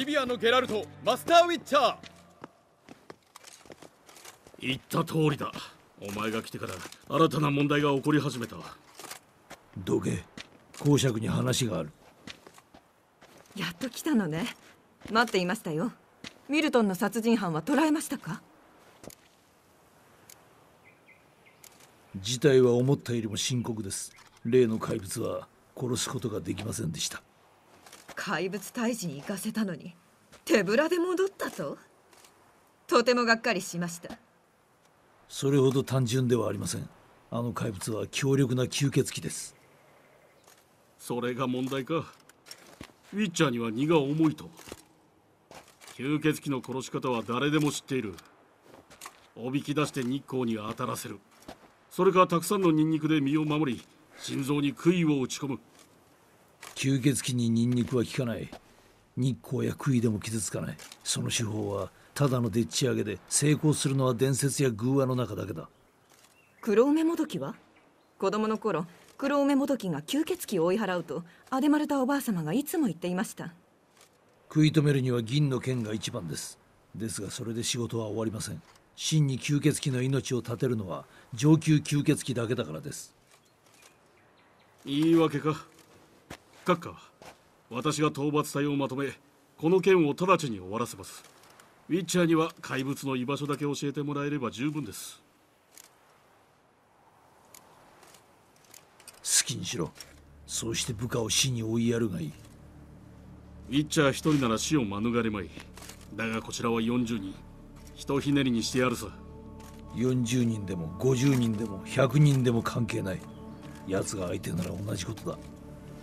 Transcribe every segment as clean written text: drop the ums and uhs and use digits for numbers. リビアのゲラルト、マスターウィッチャー。言った通りだ。お前が来てから新たな問題が起こり始めた。どけ、公爵に話がある。やっと来たのね。待っていましたよ。ミルトンの殺人犯は捕らえましたか？事態は思ったよりも深刻です。例の怪物は殺すことができませんでした。怪物退治に行かせたのに手ぶらで戻ったと。とてもがっかりしました。それほど単純ではありません。あの怪物は強力な吸血鬼です。それが問題か。ウィッチャーには荷が重いと。吸血鬼の殺し方は誰でも知っている。おびき出して日光に当たらせる。それかたくさんのニンニクで身を守り、心臓に杭を打ち込む。吸血鬼にニンニクは効かない。日光や杭でも傷つかない。その手法はただのでっち上げで、成功するのは伝説や偶話の中だけだ。黒梅もどきは？子供の頃、黒梅もどきが吸血鬼を追い払うとアデマルタおばあ様がいつも言っていました。食い止めるには銀の剣が一番です。ですがそれで仕事は終わりません。真に吸血鬼の命を絶てるのは上級吸血鬼だけだからです。言い訳か。閣下、私が討伐隊をまとめ、この件を直ちに終わらせます。ウィッチャーには怪物の居場所だけ教えてもらえれば十分です。好きにしろ。そうして部下を死に追いやるがいい。ウィッチャー一人なら死を免れまい。だがこちらは40人、ひとひねりにしてやるさ。40人でも50人でも100人でも関係ない。奴が相手なら同じことだ。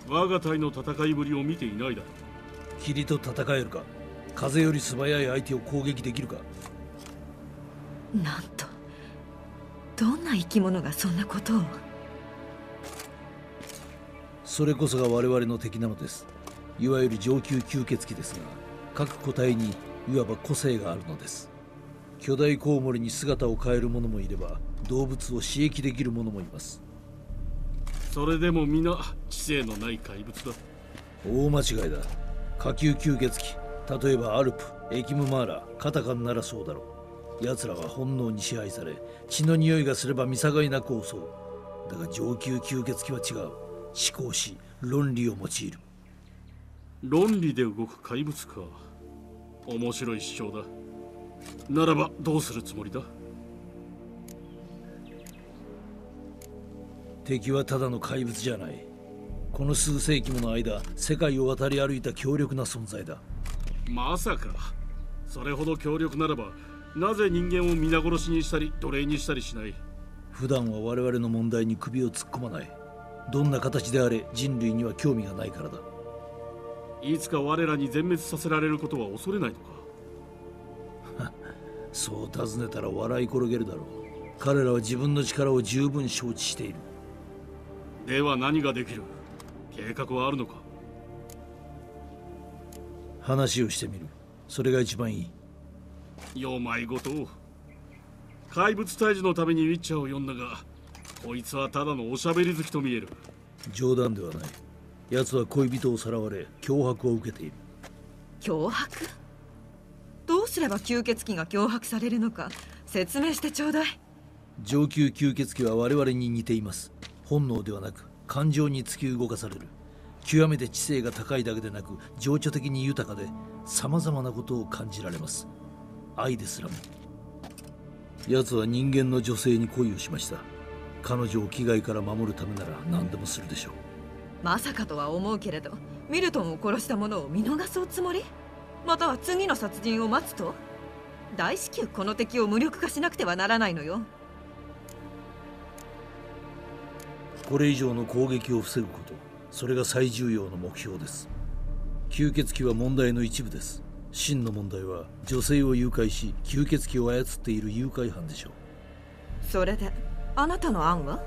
我が隊の戦いぶりを見ていないだろう。霧と戦えるか。風より素早い相手を攻撃できるか。なんと、どんな生き物がそんなことを。それこそが我々の敵なのです。いわゆる上級吸血鬼ですが、各個体にいわば個性があるのです。巨大コウモリに姿を変える者もいれば、動物を刺激できる者もいます。それでも皆知性のない怪物だ。大間違いだ。下級吸血鬼、例えばアルプ、エキムマーラ、カタカンならそうだろう。奴らは本能に支配され、血の匂いがすれば見境なく襲う。だが上級吸血鬼は違う。思考し、論理を用いる。論理で動く怪物か。面白い主張だ。ならばどうするつもりだ？敵はただの怪物じゃない。この数世紀もの間、世界を渡り歩いた強力な存在だ。まさかそれほど強力ならば、なぜ人間を皆殺しにしたり奴隷にしたりしない。普段は我々の問題に首を突っ込まない。どんな形であれ人類には興味がないからだ。いつか我らに全滅させられることは恐れないのか。そう尋ねたら笑い転げるだろう。彼らは自分の力を十分承知している。では何ができる。計画はあるのか。話をしてみる。それが一番いい。よまいごとを。怪物退治のためにウィッチャーを呼んだが、こいつはただのおしゃべり好きと見える。冗談ではない。奴は恋人をさらわれ、脅迫を受けている。脅迫？どうすれば吸血鬼が脅迫されるのか説明してちょうだい。上級吸血鬼は我々に似ています。本能ではなく感情に突き動かされる。極めて知性が高いだけでなく、情緒的に豊かで、さまざまなことを感じられます。愛ですらも。奴は人間の女性に恋をしました。彼女を危害から守るためなら何でもするでしょう。まさかとは思うけれど、ミルトンを殺した者を見逃そうつもり？または次の殺人を待つと？大至急この敵を無力化しなくてはならないのよ。これ以上の攻撃を防ぐこと、それが最重要の目標です。吸血鬼は問題の一部です。真の問題は女性を誘拐し、吸血鬼を操っている誘拐犯でしょう。それであなたの案は？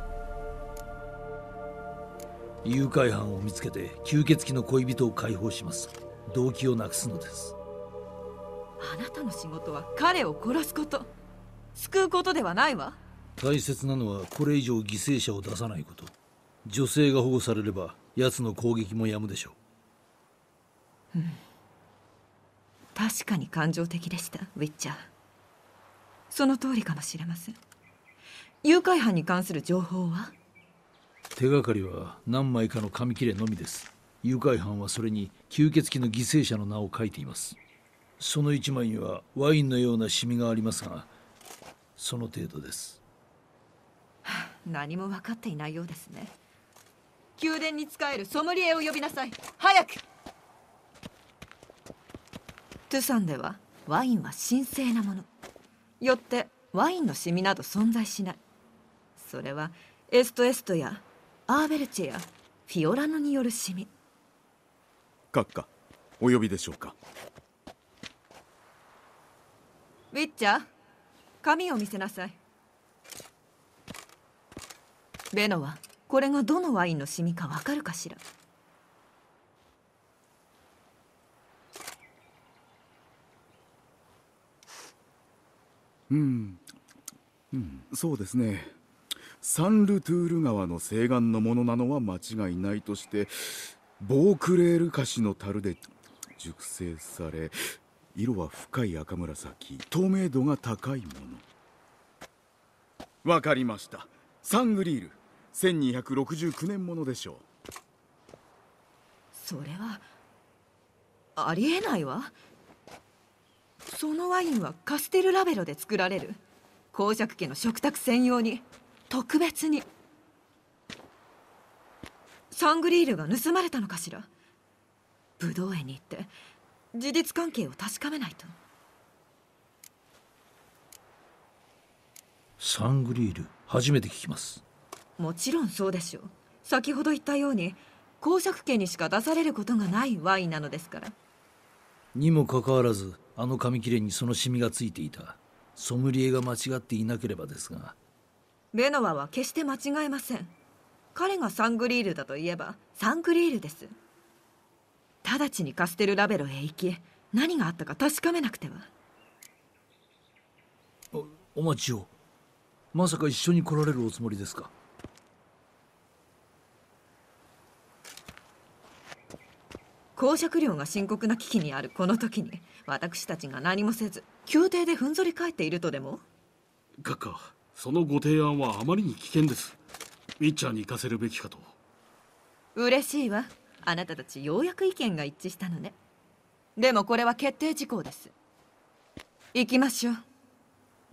誘拐犯を見つけて吸血鬼の恋人を解放します。動機をなくすのです。あなたの仕事は彼を殺すこと、救うことではないわ。大切なのはこれ以上犠牲者を出さないこと。女性が保護されれば奴の攻撃もやむでしょう。確かに感情的でした、ウィッチャー。その通りかもしれません。誘拐犯に関する情報は？手がかりは何枚かの紙切れのみです。誘拐犯はそれに吸血鬼の犠牲者の名を書いています。その一枚にはワインのようなシミがありますが、その程度です。何も分かっていないようですね。宮殿に仕えるソムリエを呼びなさい。早く。トゥサンではワインは神聖なもの。よってワインのシミなど存在しない。それはエストエストやアーベルチェやフィオラノによるシミ。閣下、お呼びでしょうか。ウィッチャー、紙を見せなさい。ベノはこれがどのワインのシミかわかるかしら。そうですね。サンルトゥール川の西岸のものなのは間違いないとして、ボークレール菓子の樽で熟成され、色は深い赤紫、透明度が高いもの。わかりました。サングリール、1269年ものでしょう。それはありえないわ。そのワインはカステルラベロで作られる、公爵家の食卓専用に特別に。サングリールが盗まれたのかしら。ブドウ園に行って事実関係を確かめないと。サングリール、初めて聞きます。もちろんそうでしょう。先ほど言ったように公爵家にしか出されることがないワインなのですから。にもかかわらずあの紙切れにそのシミがついていた。ソムリエが間違っていなければですが。ベノワは決して間違えません。彼がサングリールだと言えばサングリールです。直ちにカステルラベロへ行き、何があったか確かめなくては。お待ちを。まさか一緒に来られるおつもりですか。公爵領が深刻な危機にあるこの時に、私たちが何もせず宮廷でふんぞり返っているとでも。閣下、そのご提案はあまりに危険です。ウィッチャーに行かせるべきかと。嬉しいわ、あなたたちようやく意見が一致したのね。でもこれは決定事項です。行きましょう。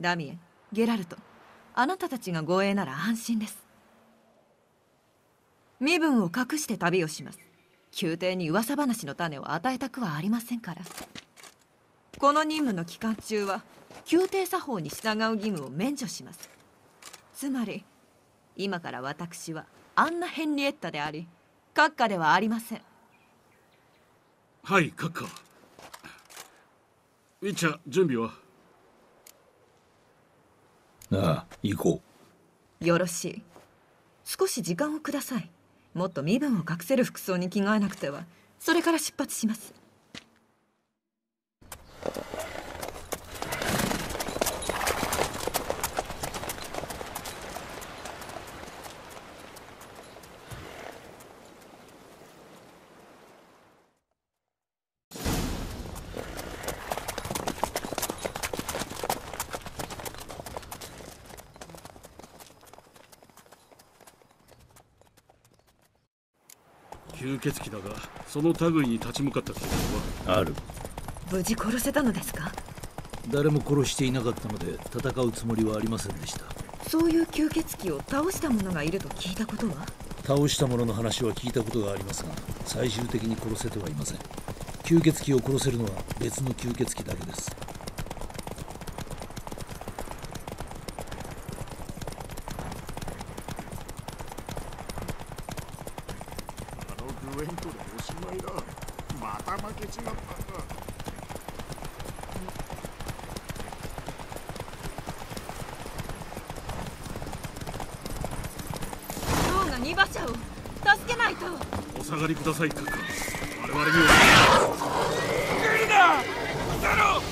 ダミエン、ゲラルト、あなたたちが護衛なら安心です。身分を隠して旅をします。宮廷に噂話の種を与えたくはありませんから。この任務の期間中は宮廷作法に従う義務を免除します。つまり今から私はアンナ・ヘンリエッタであり、閣下ではありません。はい、閣下。ウィッチャー、準備は？ああ、行こう。よろしい。少し時間をください。もっと身分を隠せる服装に着替えなくては。それから出発します。吸血鬼だが、その類に立ち向かった記憶はある。無事殺せたのですか？誰も殺していなかったので、戦うつもりはありませんでした。そういう吸血鬼を倒した者がいると聞いたことは？倒した者の話は聞いたことがありますが、最終的に殺せてはいません。吸血鬼を殺せるのは別の吸血鬼だけです。ください、閣下。我々には無理だ。だろう。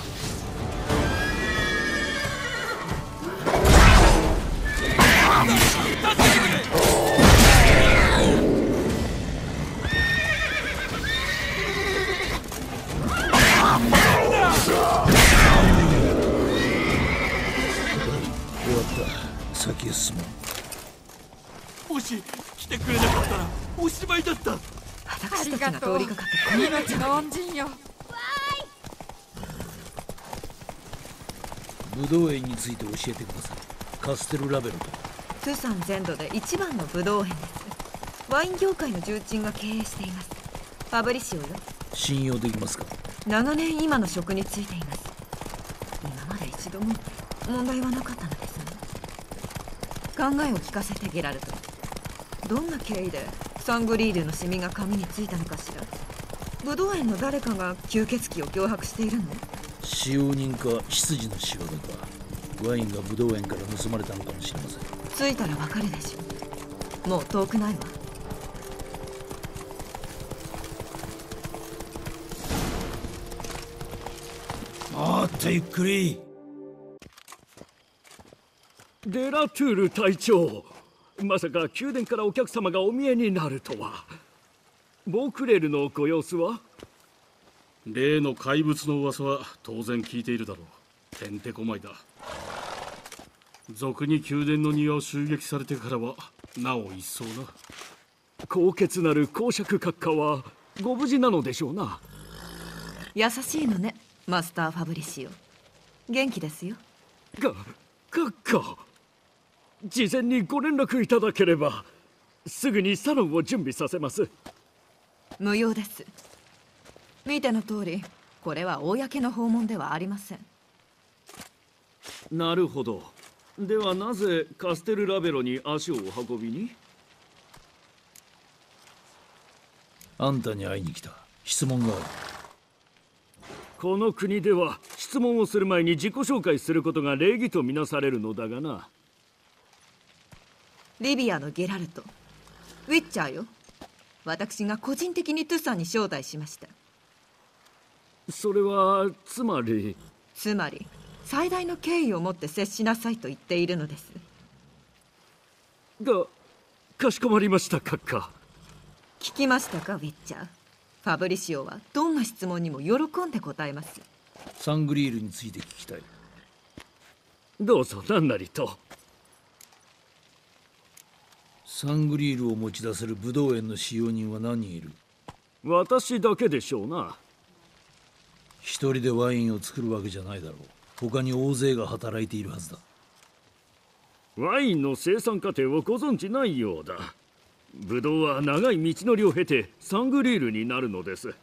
すまん。もし来てくれなかったらおしまいだった。私たちが通りかかってこんな命の恩人よ。ブドウ園について教えてください。カステルラベルとトゥサン全土で一番のブドウ園です。ワイン業界の重鎮が経営しています。ファブリシオよ。信用できますか？長年今の職についています。今まで一度も問題はなかったのですね。考えを聞かせてゲラルト。どんな経緯でサングリールのシミが髪についたのかしら。ブドウ園の誰かが吸血鬼を脅迫しているの？使用人か執事の仕業か。ワインがブドウ園から盗まれたのかもしれません。着いたらわかるでしょ。もう遠くないわ。もっとゆっくり。デラトゥール隊長、まさか宮殿からお客様がお見えになるとは。ボークレールのご様子は？例の怪物の噂は当然聞いているだろう。てんてこまいだ。俗に宮殿の庭を襲撃されてからはなお一層な。高潔なる公爵閣下はご無事なのでしょうな。優しいのね、マスターファブリシオ。元気ですよ。閣下、事前にご連絡いただければすぐにサロンを準備させます。無用です。見ての通り、これは公の訪問ではありません。なるほど。ではなぜカステルラベロに足をお運びに？あんたに会いに来た。質問がある。この国では質問をする前に自己紹介することが礼儀とみなされるのだがな。リビアのゲラルト、ウィッチャーよ。私が個人的にトゥサンに招待しました。それはつまり最大の敬意を持って接しなさいと言っているのです。かしこまりました閣下。聞きましたかウィッチャー。ファブリシオはどんな質問にも喜んで答えます。サングリールについて聞きたい。どうぞ何なりと。サングリールを持ち出せるブドウ園の使用人は何人いる？私だけでしょうな。一人でワインを作るわけじゃないだろう。他に大勢が働いているはずだ。ワインの生産過程をご存じないようだ。ブドウは長い道のりを経てサングリールになるのです。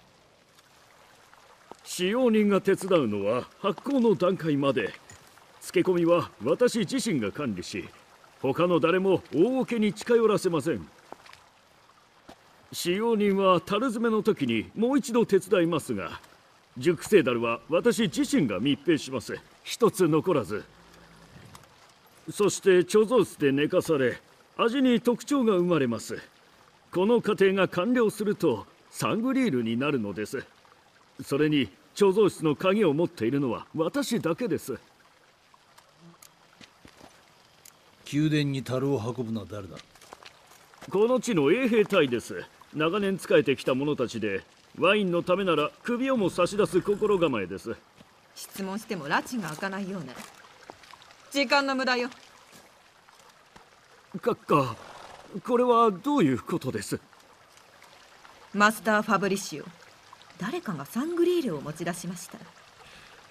使用人が手伝うのは発酵の段階まで。漬け込みは私自身が管理し、他の誰も大桶に近寄らせません。使用人は樽詰めの時にもう一度手伝いますが、熟成樽は私自身が密閉します。一つ残らず。そして貯蔵室で寝かされ、味に特徴が生まれます。この過程が完了するとサングリールになるのです。それに貯蔵室の鍵を持っているのは私だけです。宮殿に樽を運ぶのは誰だ？この地の衛兵隊です。長年仕えてきた者たちで、ワインのためなら首をも差し出す心構えです。質問しても拉致が開かないようね。時間の無駄よ。閣下、これはどういうことです？マスター・ファブリシオ、誰かがサングリールを持ち出しました。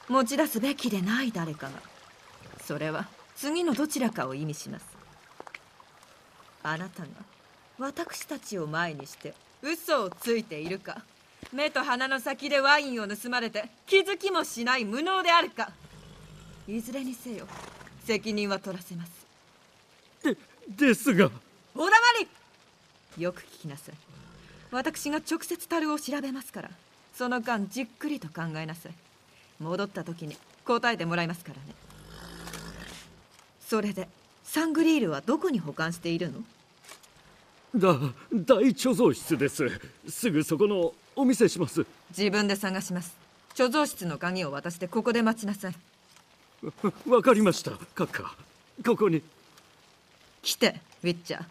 持ち出すべきでない誰かが。それは次のどちらかを意味します。あなたが私たちを前にして嘘をついているか、目と鼻の先でワインを盗まれて気づきもしない無能であるか、いずれにせよ責任は取らせます。ですが。お黙り。よく聞きなさい。私が直接樽を調べますから、その間じっくりと考えなさい。戻った時に答えてもらいますからね。それでサングリールはどこに保管しているの？大貯蔵室です。すぐそこのお見せします。自分で探します。貯蔵室の鍵を渡してここで待ちなさい。わかりました閣下。ここに来てウィッチャー。